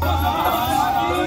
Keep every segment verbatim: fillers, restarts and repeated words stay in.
ब्राह्मण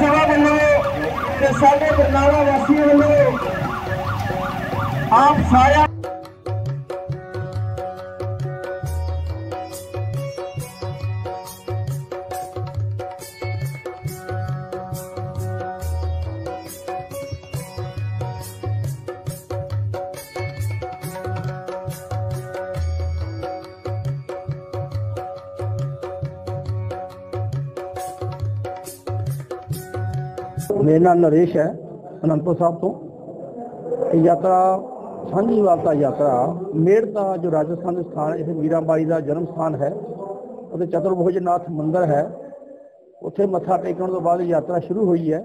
सभा वालों साढ़े बरनाला वासियों वालों आप सारा मेरा नाम नरेश है आनंदपुर साहब तो यात्रा सांझी वालता यात्रा मेड़ता जो राजस्थान के स्थान इसे मीराबाई का जन्म स्थान है और चतुर्भुजनाथ मंदिर है उत्थे मत्था टेकने तो बाद यात्रा शुरू हुई है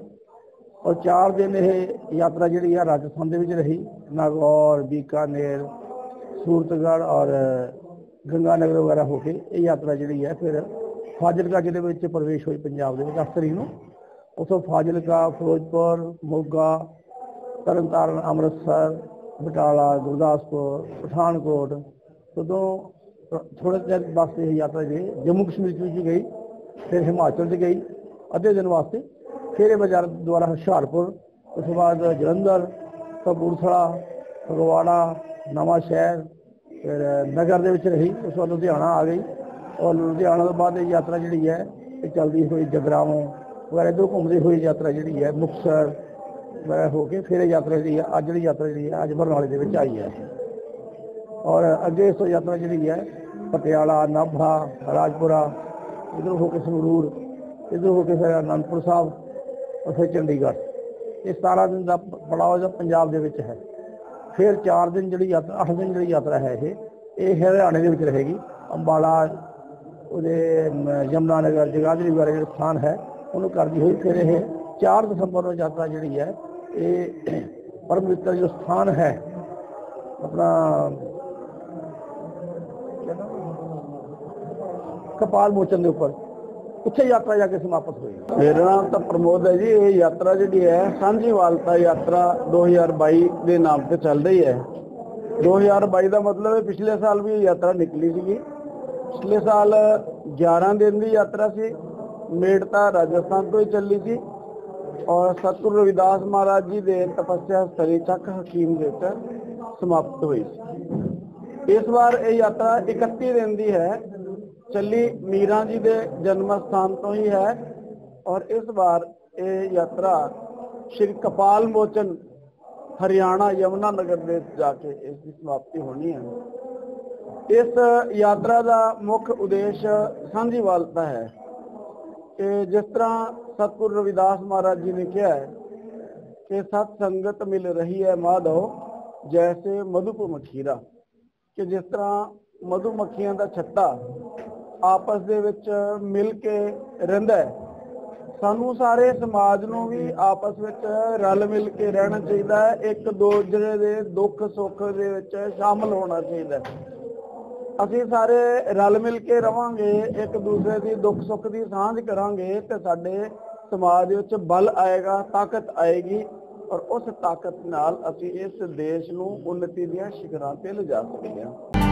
और चार दिन यह यात्रा जी राजस्थान के रही नागौर बीकानेर सूरतगढ़ और गंगानगर वगैरह होके ये यात्रा जी है फिर फाजिल्का जिले प्रवेश हुई पंजाब के दस तरीक को उतो फाजिल्का फिरोजपुर मोगा तारण तारण अमृतसर बटाला गुरदासपुर पठानकोट उदो थोड़े देर वास्ते यात्रा जी जम्मू कश्मीर भी गई फिर हिमाचल से गई अद्धे दिन वास्ते फिर बाजार द्वारा हुशियारपुर उस तो बाद जलंधर कपूरथला फगवाड़ा नवाशहर फिर नगर के रही उस बाद लुधियाना आ गई और लुधियाना तो बाद यात्रा जी है चलती हुई जगराव वगैरह इधर घूमते हुए यात्रा जी है मुक्तसर वगैरह होके फिर यात्रा जी है अज जी यात्रा जी है अज बरनाले के आई है और अगे इस तो यात्रा जी है पटियाला नाभा राजपुरा इधर होके संगरूर इधर होके फिर आनंदपुर साहब और फिर चंडीगढ़ ये सतारह दिन का पड़ाव जो पंजाब के है फिर चार दिन जी यात्रा अठ दिन जी यात्रा है ये हरियाणे के रहेगी अंबाला यमुना नगर जगाधरी वगैरह जो स्थान है उन्होंने करती हुई फिर यह चार दसंबर को यात्रा जी है ये परमवित्र जो स्थान है अपना कपाल मोचन के उपर उत्थे यात्रा जाके समाप्त हुई। मेरा नाम तो प्रमोद है जी। ये यात्रा जी है सांझी वालता यात्रा दो हज़ार बाई के नाम से चल रही है। दो हज़ार बाई का मतलब पिछले साल भी यात्रा निकली थी। पिछले साल ग्यारह दिन की यात्रा से मेड़ता राजस्थान तो ही चली थी और सतगुरु रविदास महाराज जी के तपस्या स्थली चक हकीम देता समाप्त हुई। इस बार ये यात्रा इकतीस दिन की है, चली मीरा जी के जन्म स्थान तो ही है और इस बार ये यात्रा श्री कपाल मोचन हरियाणा यमुना नगर में जाके इसकी समाप्ति होनी है। इस यात्रा का मुख्य उद्देश्य सांझी वालता है कि जिस तरह सतगुरु रविदास महाराज जी ने कहा है कि सत संगत मिल रही है माधव जैसे मधुप मखीरा, कि जिस तरह मधुमक्खियां का छत्ता आपस दे विच मिल के रहिंदा है, सानू सारे समाज नू भी आपस विच रल मिल के रहना चाहिदा है, एक दूसरे दे दुख सुख दे विच शामिल होना चाहिदा है। असीं सारे रल मिल के रवांगे, एक दूसरे दी दुख सुख दी सांझ करांगे ते साडे समाज विच बल आएगा, ताकत आएगी और उस ताकत नाल असीं इस देश नू उन्नति दीआं शिखरां ते लिजा सकदे हां।